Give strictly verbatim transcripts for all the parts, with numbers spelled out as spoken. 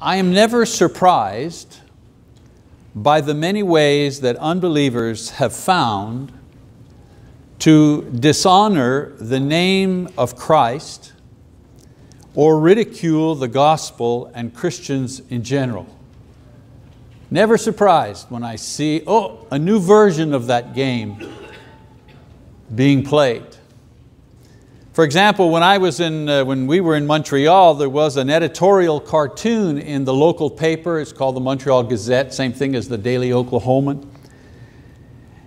I am never surprised by the many ways that unbelievers have found to dishonor the name of Christ or ridicule the gospel and Christians in general. Never surprised when I see, oh, a new version of that game being played. For example, when, I was in, uh, when we were in Montreal, there was an editorial cartoon in the local paper. It's called the Montreal Gazette, same thing as the Daily Oklahoman.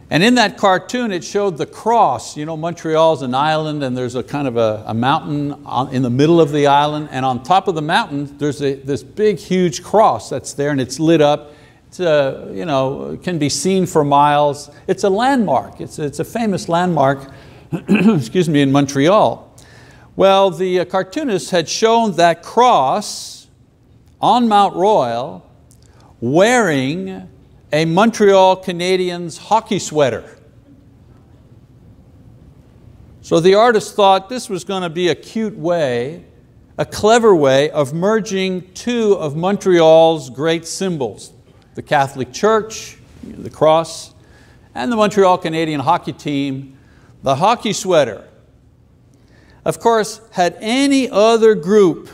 And in that cartoon, it showed the cross. You know, Montreal's an island and there's a kind of a, a mountain on, in the middle of the island, and on top of the mountain, there's a, this big, huge cross that's there and it's lit up. It's a, you know, can be seen for miles. It's a landmark. It's, it's a famous landmark, excuse me, in Montreal. Well, the cartoonist had shown that cross on Mount Royal wearing a Montreal Canadiens hockey sweater. So the artist thought this was going to be a cute way, a clever way of merging two of Montreal's great symbols, the Catholic Church, the cross, and the Montreal Canadiens hockey team, the hockey sweater. Of course, had any other group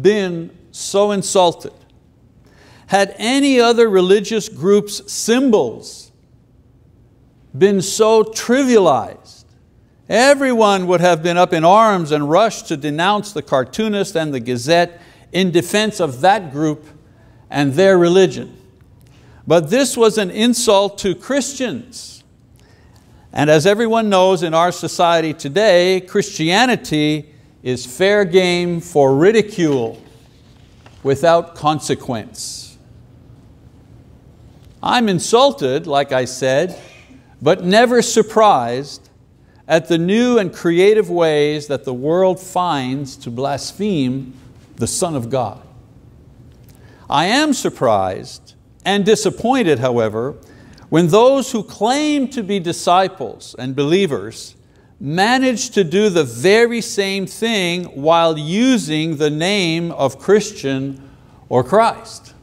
been so insulted, had any other religious group's symbols been so trivialized, everyone would have been up in arms and rushed to denounce the cartoonist and the Gazette in defense of that group and their religion. But this was an insult to Christians. And as everyone knows in our society today, Christianity is fair game for ridicule without consequence. I'm insulted, like I said, but never surprised at the new and creative ways that the world finds to blaspheme the Son of God. I am surprised and disappointed, however, when those who claim to be disciples and believers manage to do the very same thing while using the name of Christian or Christ.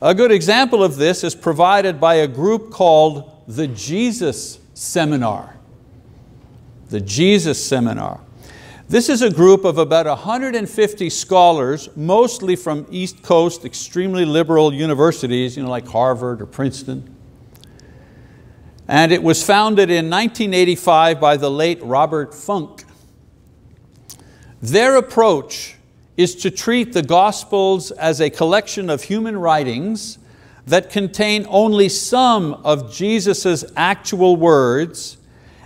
A good example of this is provided by a group called the Jesus Seminar. The Jesus Seminar. This is a group of about one hundred fifty scholars, mostly from East Coast, extremely liberal universities, you know, like Harvard or Princeton. And it was founded in nineteen eighty-five by the late Robert Funk. Their approach is to treat the Gospels as a collection of human writings that contain only some of Jesus' actual words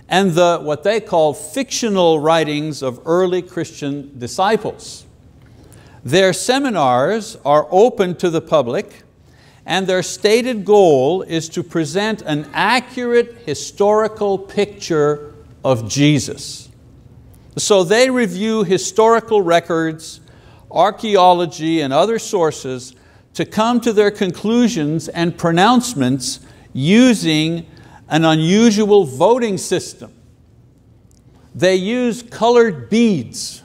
and the, what they call, fictional writings of early Christian disciples. Their seminars are open to the public, and their stated goal is to present an accurate historical picture of Jesus. So they review historical records, archaeology and other sources to come to their conclusions and pronouncements using an unusual voting system. They use colored beads,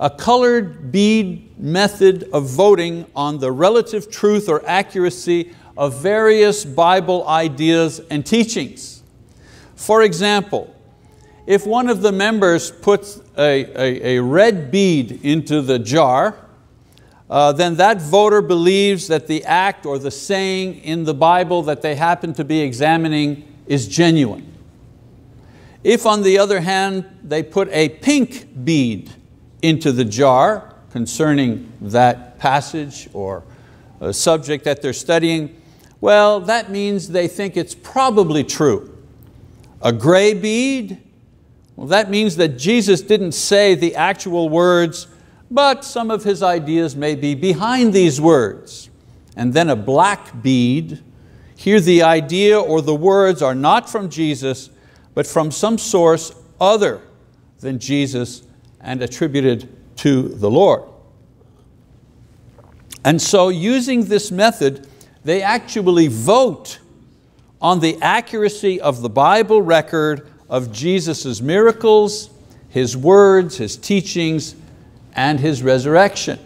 a colored bead method of voting on the relative truth or accuracy of various Bible ideas and teachings. For example, if one of the members puts a, a, a red bead into the jar, uh, then that voter believes that the act or the saying in the Bible that they happen to be examining is genuine. If, on the other hand, they put a pink bead into the jar concerning that passage or a subject that they're studying, well, that means they think it's probably true. A gray bead, well, that means that Jesus didn't say the actual words, but some of His ideas may be behind these words. And then a black bead. Here the idea or the words are not from Jesus, but from some source other than Jesus and attributed to the Lord. And so using this method, they actually vote on the accuracy of the Bible record of Jesus' miracles, His words, His teachings, and His resurrection.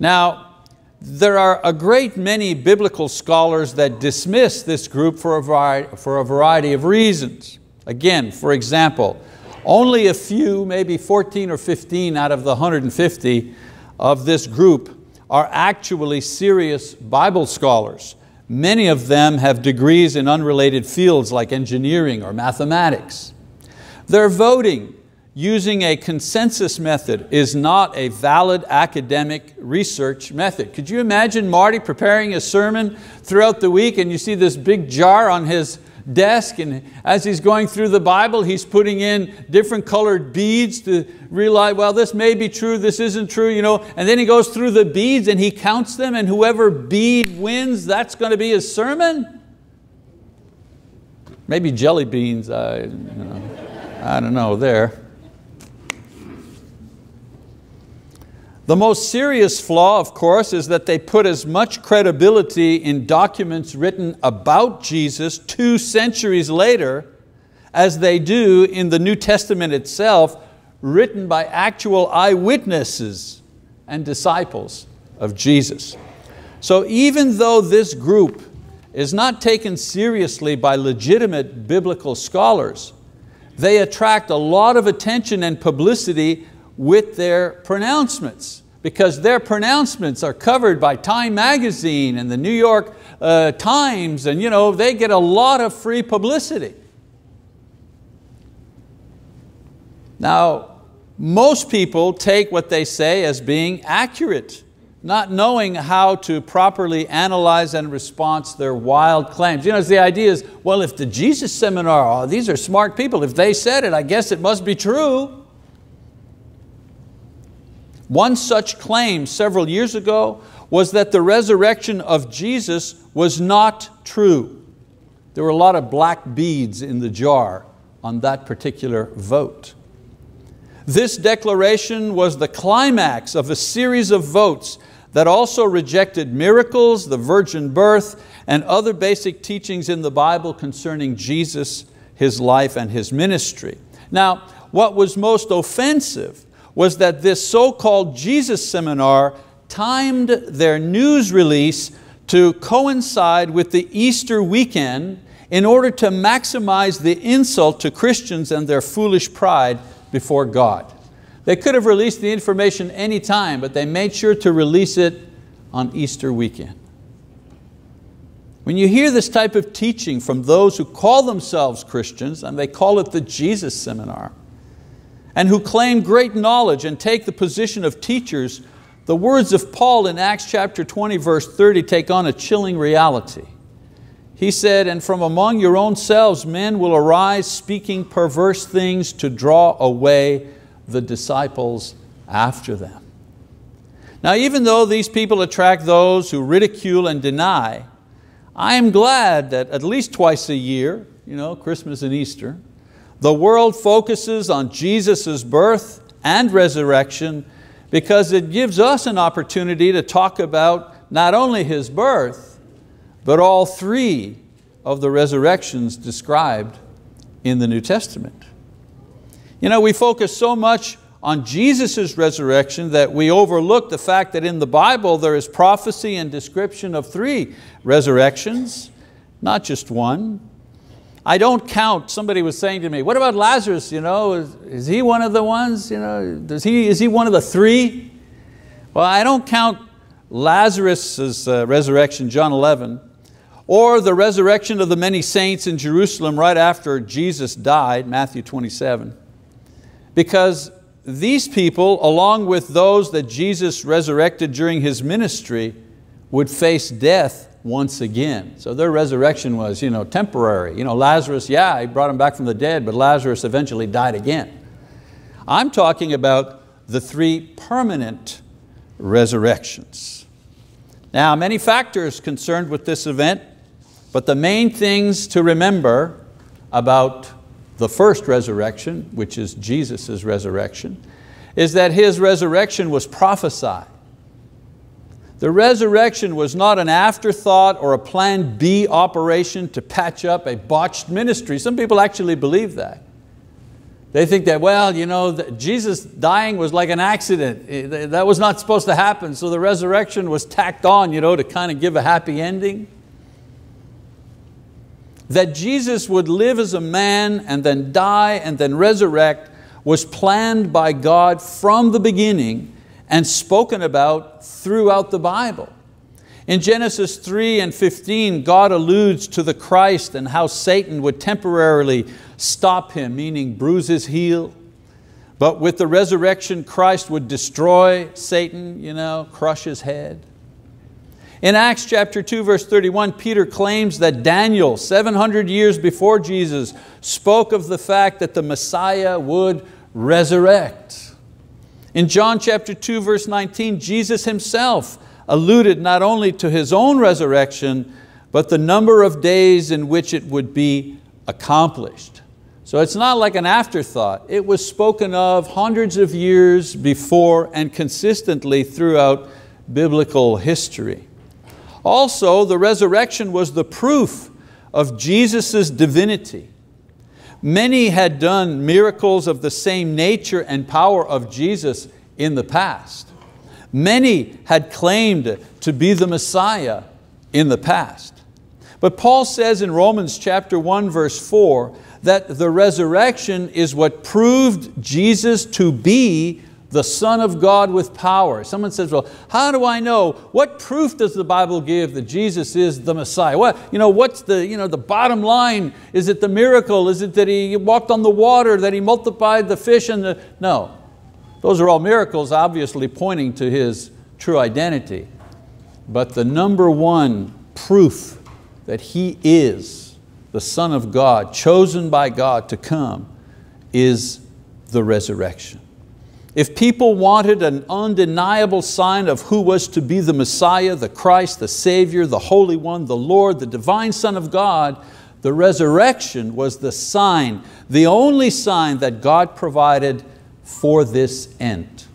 Now, there are a great many biblical scholars that dismiss this group for a variety, for a variety of reasons. Again, for example, only a few, maybe fourteen or fifteen out of the one hundred fifty of this group are actually serious Bible scholars. Many of them have degrees in unrelated fields like engineering or mathematics. Their voting using a consensus method is not a valid academic research method. Could you imagine Marty preparing his sermon throughout the week and you see this big jar on his desk, and as he's going through the Bible, he's putting in different colored beads to realize, well, this may be true, this isn't true, you know. And then he goes through the beads and he counts them, and whoever bead wins, that's going to be his sermon. Maybe jelly beans, I, you know, I don't know there. The most serious flaw, of course, is that they put as much credibility in documents written about Jesus two centuries later as they do in the New Testament itself, written by actual eyewitnesses and disciples of Jesus. So even though this group is not taken seriously by legitimate biblical scholars, they attract a lot of attention and publicity with their pronouncements, because their pronouncements are covered by Time magazine and the New York uh, Times, and you know, they get a lot of free publicity. Now, most people take what they say as being accurate, not knowing how to properly analyze and respond to their wild claims. You know, the idea is, well, if the Jesus Seminar, oh, these are smart people, if they said it, I guess it must be true. One such claim several years ago was that the resurrection of Jesus was not true. There were a lot of black beads in the jar on that particular vote. This declaration was the climax of a series of votes that also rejected miracles, the virgin birth, and other basic teachings in the Bible concerning Jesus, His life, and His ministry. Now, what was most offensive was that this so-called Jesus Seminar timed their news release to coincide with the Easter weekend in order to maximize the insult to Christians and their foolish pride before God. They could have released the information any time, but they made sure to release it on Easter weekend. When you hear this type of teaching from those who call themselves Christians, and they call it the Jesus Seminar, and who claim great knowledge and take the position of teachers, the words of Paul in Acts chapter twenty, verse thirty take on a chilling reality. He said, "And from among your own selves men will arise, speaking perverse things to draw away the disciples after them." Now, even though these people attract those who ridicule and deny, I am glad that at least twice a year, you know, Christmas and Easter, the world focuses on Jesus' birth and resurrection, because it gives us an opportunity to talk about not only His birth, but all three of the resurrections described in the New Testament. You know, we focus so much on Jesus' resurrection that we overlook the fact that in the Bible there is prophecy and description of three resurrections, not just one. I don't count, somebody was saying to me, what about Lazarus, you know, is, is he one of the ones, you know, does he, is he one of the three? Well, I don't count Lazarus' uh, resurrection, John eleven, or the resurrection of the many saints in Jerusalem right after Jesus died, Matthew twenty-seven, because these people, along with those that Jesus resurrected during His ministry, would face death once again. So their resurrection was, you know, temporary. You know, Lazarus, yeah, He brought him back from the dead, but Lazarus eventually died again. I'm talking about the three permanent resurrections. Now, many factors concerned with this event, but the main things to remember about the first resurrection, which is Jesus' resurrection, is that His resurrection was prophesied. The resurrection was not an afterthought or a plan B operation to patch up a botched ministry. Some people actually believe that. They think that, well, you know, Jesus dying was like an accident. That was not supposed to happen. So the resurrection was tacked on, you know, to kind of give a happy ending. That Jesus would live as a man and then die and then resurrect was planned by God from the beginning and spoken about throughout the Bible. In Genesis three and fifteen, God alludes to the Christ and how Satan would temporarily stop him, meaning bruise his heel. But with the resurrection, Christ would destroy Satan, you know, crush his head. In Acts chapter two, verse thirty-one, Peter claims that Daniel, seven hundred years before Jesus, spoke of the fact that the Messiah would resurrect. In John chapter two, verse nineteen, Jesus himself alluded not only to his own resurrection, but the number of days in which it would be accomplished. So it's not like an afterthought. It was spoken of hundreds of years before and consistently throughout biblical history. Also, the resurrection was the proof of Jesus' divinity. Many had done miracles of the same nature and power of Jesus in the past. Many had claimed to be the Messiah in the past. But Paul says in Romans chapter one, verse four, that the resurrection is what proved Jesus to be the Son of God with power. Someone says, well, how do I know? What proof does the Bible give that Jesus is the Messiah? What, you know, what's the, you know, the bottom line? Is it the miracle? Is it that He walked on the water, that He multiplied the fish and the... No, those are all miracles obviously pointing to His true identity. But the number one proof that He is the Son of God, chosen by God to come, is the resurrection. If people wanted an undeniable sign of who was to be the Messiah, the Christ, the Savior, the Holy One, the Lord, the divine Son of God, the resurrection was the sign, the only sign that God provided for this end.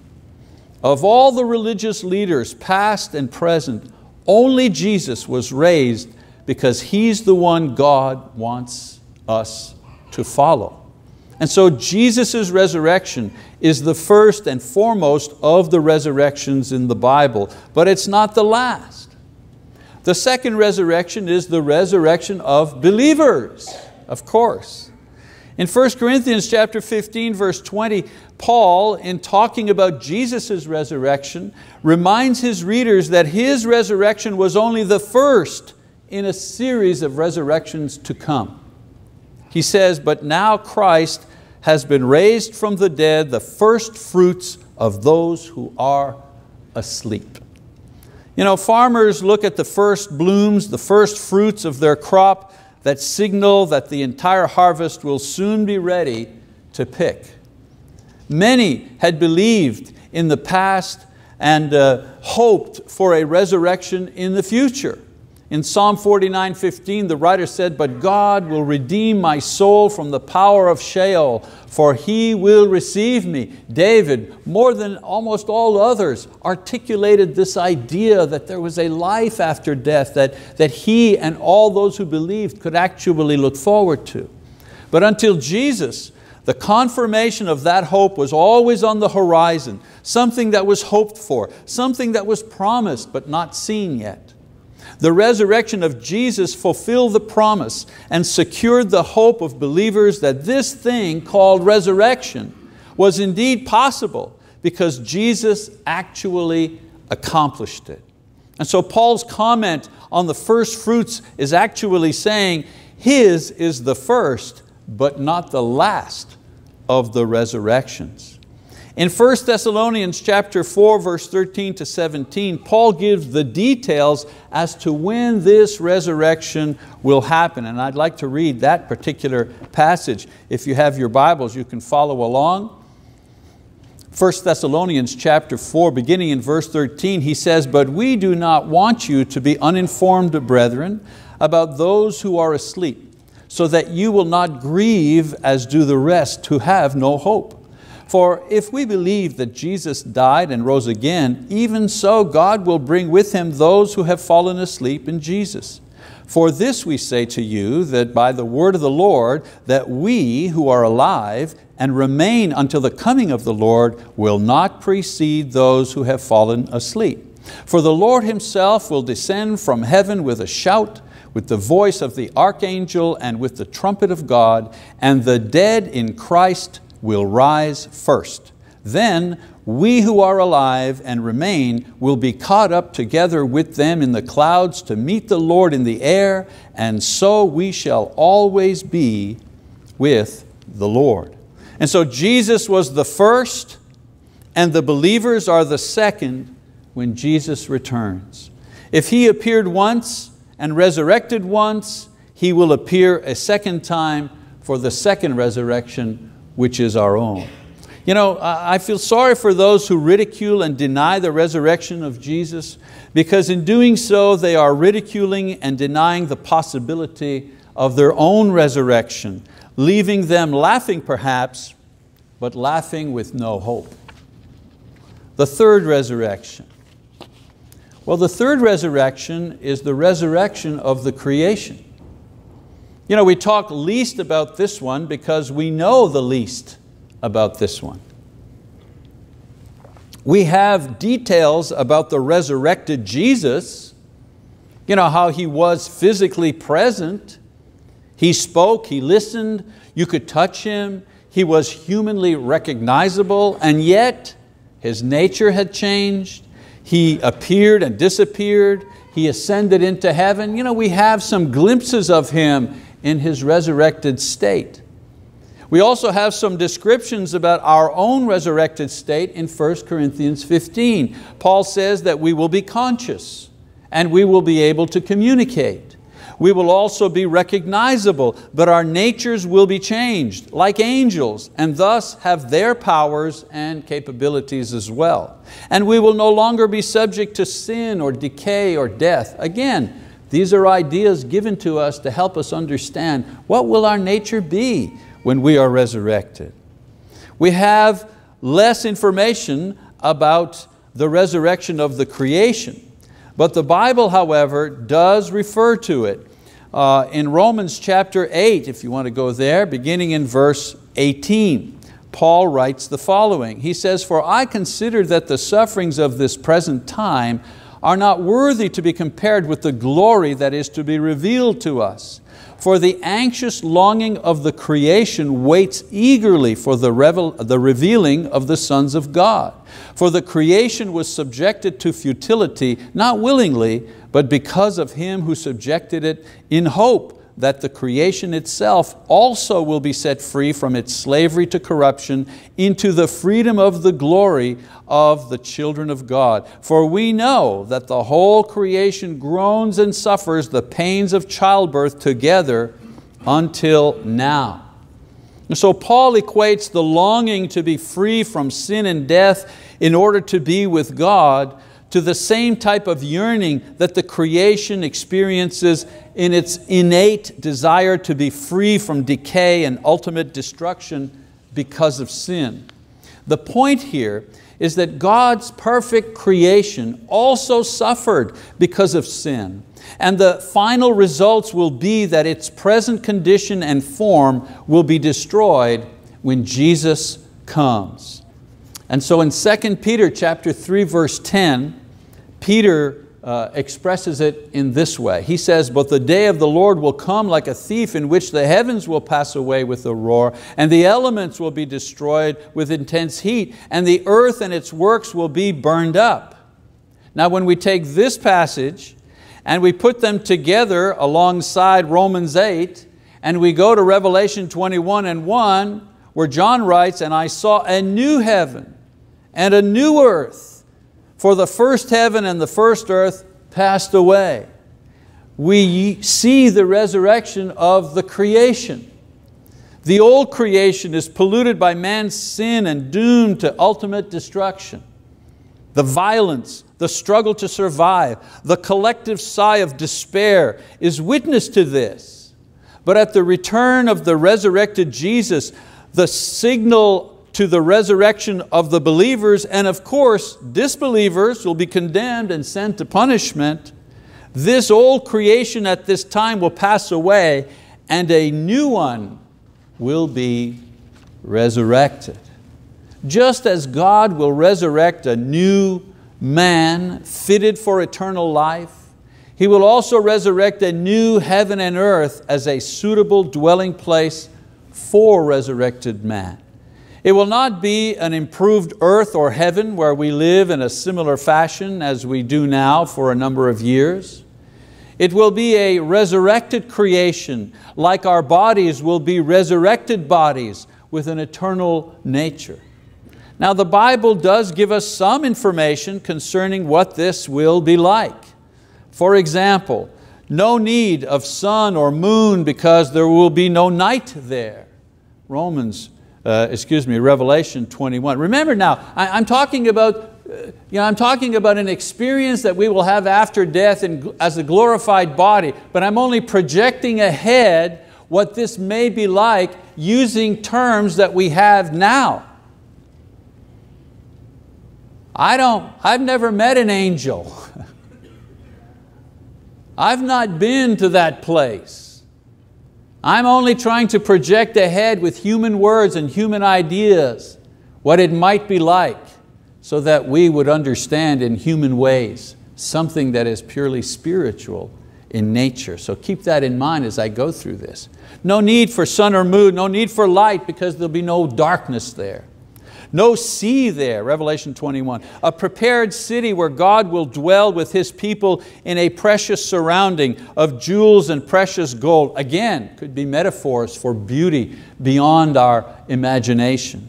Of all the religious leaders, past and present, only Jesus was raised because He's the one God wants us to follow. And so Jesus' resurrection is the first and foremost of the resurrections in the Bible, but it's not the last. The second resurrection is the resurrection of believers, of course. In First Corinthians chapter fifteen, verse twenty, Paul, in talking about Jesus' resurrection, reminds his readers that his resurrection was only the first in a series of resurrections to come. He says, but now Christ has been raised from the dead, the first fruits of those who are asleep. You know, farmers look at the first blooms, the first fruits of their crop that signal that the entire harvest will soon be ready to pick. Many had believed in the past and uh, hoped for a resurrection in the future. In Psalm forty-nine, fifteen, the writer said, but God will redeem my soul from the power of Sheol, for He will receive me. David, more than almost all others, articulated this idea that there was a life after death that, that he and all those who believed could actually look forward to. But until Jesus, the confirmation of that hope was always on the horizon, something that was hoped for, something that was promised but not seen yet. The resurrection of Jesus fulfilled the promise and secured the hope of believers that this thing called resurrection was indeed possible because Jesus actually accomplished it. And so Paul's comment on the first fruits is actually saying His is the first but not the last of the resurrections. In First Thessalonians chapter four, verse thirteen to seventeen, Paul gives the details as to when this resurrection will happen. And I'd like to read that particular passage. If you have your Bibles, you can follow along. First Thessalonians chapter four, beginning in verse thirteen, he says, but we do not want you to be uninformed, brethren, about those who are asleep, so that you will not grieve as do the rest who have no hope. For if we believe that Jesus died and rose again, even so God will bring with Him those who have fallen asleep in Jesus. For this we say to you, that by the word of the Lord, that we who are alive and remain until the coming of the Lord will not precede those who have fallen asleep. For the Lord Himself will descend from heaven with a shout, with the voice of the archangel, and with the trumpet of God, and the dead in Christ will rise first. Then we who are alive and remain will be caught up together with them in the clouds to meet the Lord in the air, and so we shall always be with the Lord. And so Jesus was the first, and the believers are the second when Jesus returns. If He appeared once and resurrected once, He will appear a second time for the second resurrection, which is our own. You know, I feel sorry for those who ridicule and deny the resurrection of Jesus, because in doing so they are ridiculing and denying the possibility of their own resurrection, leaving them laughing perhaps, but laughing with no hope. The third resurrection. Well, the third resurrection is the resurrection of the creation. You know, we talk least about this one because we know the least about this one. We have details about the resurrected Jesus, you know, how He was physically present. He spoke, He listened, you could touch Him, He was humanly recognizable, and yet His nature had changed. He appeared and disappeared, He ascended into heaven. You know, we have some glimpses of Him in His resurrected state. We also have some descriptions about our own resurrected state in First Corinthians fifteen. Paul says that we will be conscious and we will be able to communicate. We will also be recognizable, but our natures will be changed like angels, and thus have their powers and capabilities as well. And we will no longer be subject to sin or decay or death. Again, these are ideas given to us to help us understand what will our nature be when we are resurrected. We have less information about the resurrection of the creation, but the Bible, however, does refer to it. Uh, in Romans chapter eight, if you want to go there, beginning in verse eighteen, Paul writes the following. He says, "For I consider that the sufferings of this present time are not worthy to be compared with the glory that is to be revealed to us. For the anxious longing of the creation waits eagerly for the, revel the revealing of the sons of God. For the creation was subjected to futility, not willingly, but because of Him who subjected it, in hope that the creation itself also will be set free from its slavery to corruption into the freedom of the glory of the children of God. For we know that the whole creation groans and suffers the pains of childbirth together until now." And so Paul equates the longing to be free from sin and death in order to be with God to the same type of yearning that the creation experiences in its innate desire to be free from decay and ultimate destruction because of sin. The point here is that God's perfect creation also suffered because of sin, and the final results will be that its present condition and form will be destroyed when Jesus comes. And so in Second Peter chapter three verse ten, Peter uh, expresses it in this way. He says, "But the day of the Lord will come like a thief, in which the heavens will pass away with a roar, and the elements will be destroyed with intense heat, and the earth and its works will be burned up." Now when we take this passage and we put them together alongside Romans eight, and we go to Revelation twenty-one and one, where John writes, "And I saw a new heaven and a new earth, for the first heaven and the first earth passed away." We see the resurrection of the creation. The old creation is polluted by man's sin and doomed to ultimate destruction. The violence, the struggle to survive, the collective sigh of despair is witness to this. But at the return of the resurrected Jesus, the signal to the resurrection of the believers, and of course disbelievers will be condemned and sent to punishment. This old creation at this time will pass away, and a new one will be resurrected. Just as God will resurrect a new man fitted for eternal life, He will also resurrect a new heaven and earth as a suitable dwelling place for resurrected man. It will not be an improved earth or heaven where we live in a similar fashion as we do now for a number of years. It will be a resurrected creation, like our bodies will be resurrected bodies with an eternal nature. Now the Bible does give us some information concerning what this will be like. For example, no need of sun or moon because there will be no night there. Romans, uh, excuse me, Revelation twenty-one. Remember now, I, I'm talking about, uh, you know, I'm talking about an experience that we will have after death in, as a glorified body, but I'm only projecting ahead what this may be like using terms that we have now. I don't, I've never met an angel. I've not been to that place. I'm only trying to project ahead with human words and human ideas what it might be like so that we would understand in human ways something that is purely spiritual in nature. So keep that in mind as I go through this. No need for sun or moon, no need for light because there'll be no darkness there. No sea there, Revelation twenty-one. A prepared city where God will dwell with His people in a precious surrounding of jewels and precious gold. Again, could be metaphors for beauty beyond our imagination.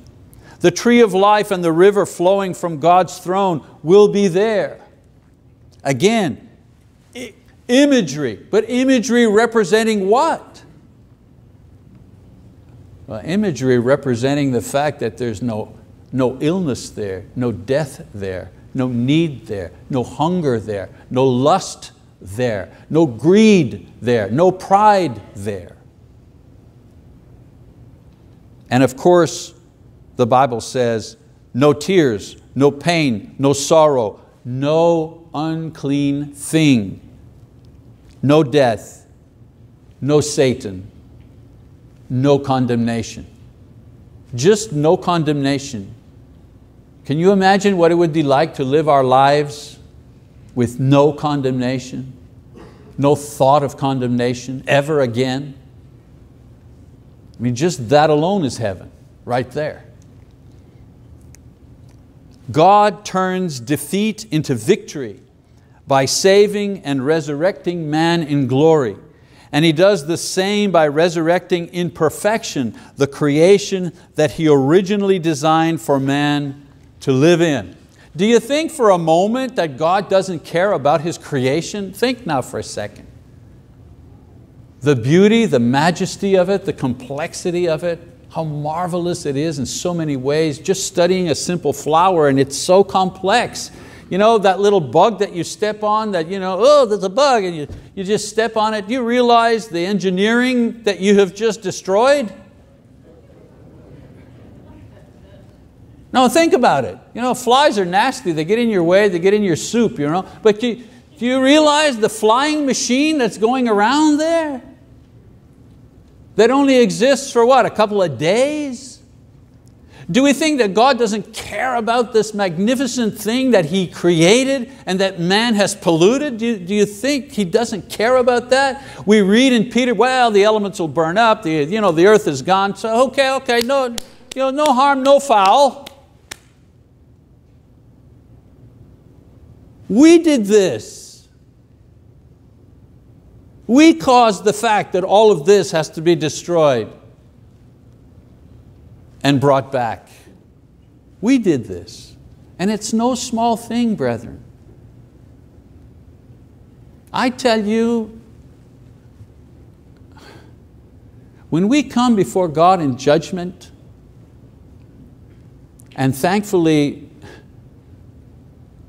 The tree of life and the river flowing from God's throne will be there. Again, imagery, but imagery representing what? Well, imagery representing the fact that there's no No illness there, no death there, no need there, no hunger there, no lust there, no greed there, no pride there. And of course, the Bible says, no tears, no pain, no sorrow, no unclean thing, no death, no Satan, no condemnation. Just no condemnation. Can you imagine what it would be like to live our lives with no condemnation, no thought of condemnation ever again? I mean, just that alone is heaven, right there. God turns defeat into victory by saving and resurrecting man in glory. And He does the same by resurrecting in perfection the creation that He originally designed for man to live in. Do you think for a moment that God doesn't care about His creation? Think now for a second. The beauty, the majesty of it, the complexity of it, how marvelous it is in so many ways. Just studying a simple flower and it's so complex. You know, that little bug that you step on, that you know, oh, there's a bug, and you, you just step on it. Do you realize the engineering that you have just destroyed? No, think about it. You know, flies are nasty. They get in your way, they get in your soup, you know. But do, do you realize the flying machine that's going around there? That only exists for what, a couple of days? Do we think that God doesn't care about this magnificent thing that He created and that man has polluted? Do you, do you think He doesn't care about that? We read in Peter, well, the elements will burn up, the, you know, the earth is gone, so okay, okay, no, you know, no harm, no foul. We did this. We caused the fact that all of this has to be destroyed and brought back. We did this. And it's no small thing, brethren. I tell you, when we come before God in judgment, and thankfully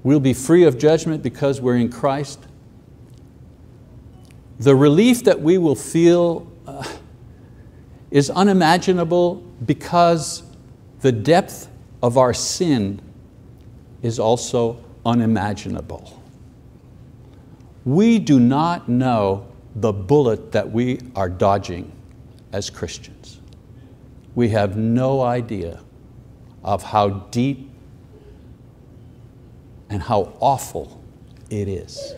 we'll be free of judgment because we're in Christ, the relief that we will feel uh, is unimaginable, because the depth of our sin is also unimaginable. We do not know the bullet that we are dodging as Christians. We have no idea of how deep and how awful it is.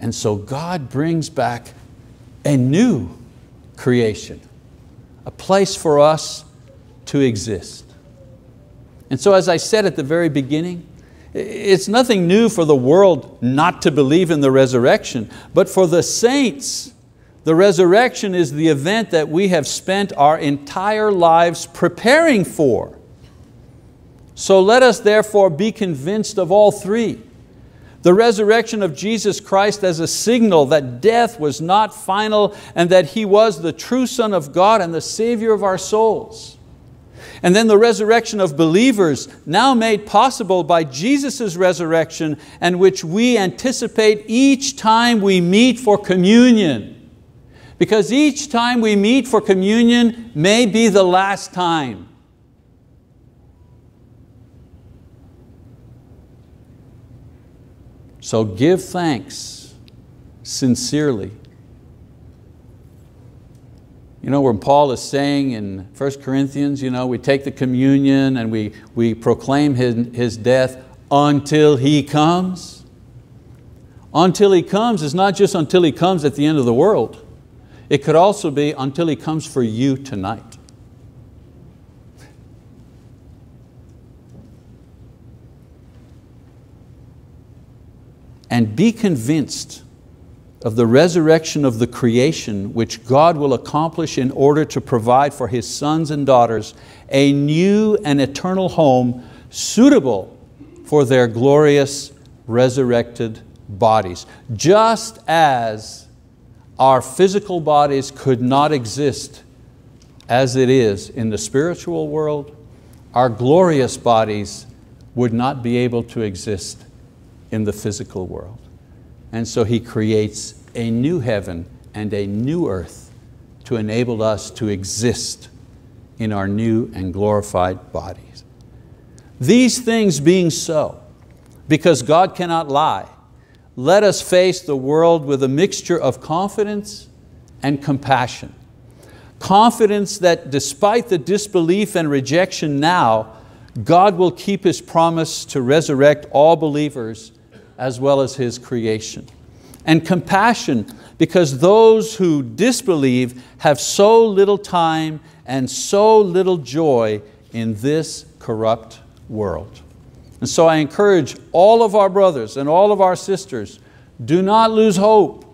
And so God brings back a new creation, a place for us to exist. And so, as I said at the very beginning, it's nothing new for the world not to believe in the resurrection, but for the saints, the resurrection is the event that we have spent our entire lives preparing for. So let us therefore be convinced of all three. The resurrection of Jesus Christ as a signal that death was not final and that He was the true Son of God and the Savior of our souls. And then the resurrection of believers, now made possible by Jesus' resurrection, and which we anticipate each time we meet for communion. Because each time we meet for communion may be the last time. So give thanks sincerely. You know, when Paul is saying in First Corinthians, you know, we take the communion and we, we proclaim his, his death until He comes. Until He comes is not just until He comes at the end of the world. It could also be until He comes for you tonight. And be convinced of the resurrection of the creation, which God will accomplish in order to provide for His sons and daughters a new and eternal home suitable for their glorious resurrected bodies. Just as our physical bodies could not exist as it is in the spiritual world, our glorious bodies would not be able to exist in the physical world. And so He creates a new heaven and a new earth to enable us to exist in our new and glorified bodies. These things being so, because God cannot lie, let us face the world with a mixture of confidence and compassion. Confidence that despite the disbelief and rejection now, God will keep His promise to resurrect all believers as well as His creation. And compassion, because those who disbelieve have so little time and so little joy in this corrupt world. And so I encourage all of our brothers and all of our sisters, do not lose hope.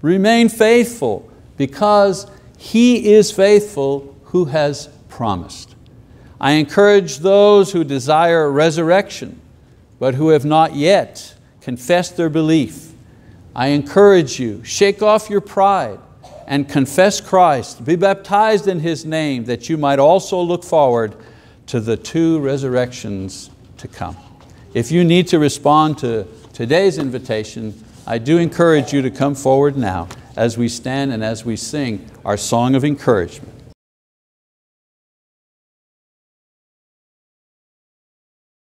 Remain faithful, because He is faithful who has promised. I encourage those who desire resurrection, but who have not yet confess their belief. I encourage you, shake off your pride and confess Christ. Be baptized in His name, that you might also look forward to the two resurrections to come. If you need to respond to today's invitation, I do encourage you to come forward now as we stand and as we sing our song of encouragement.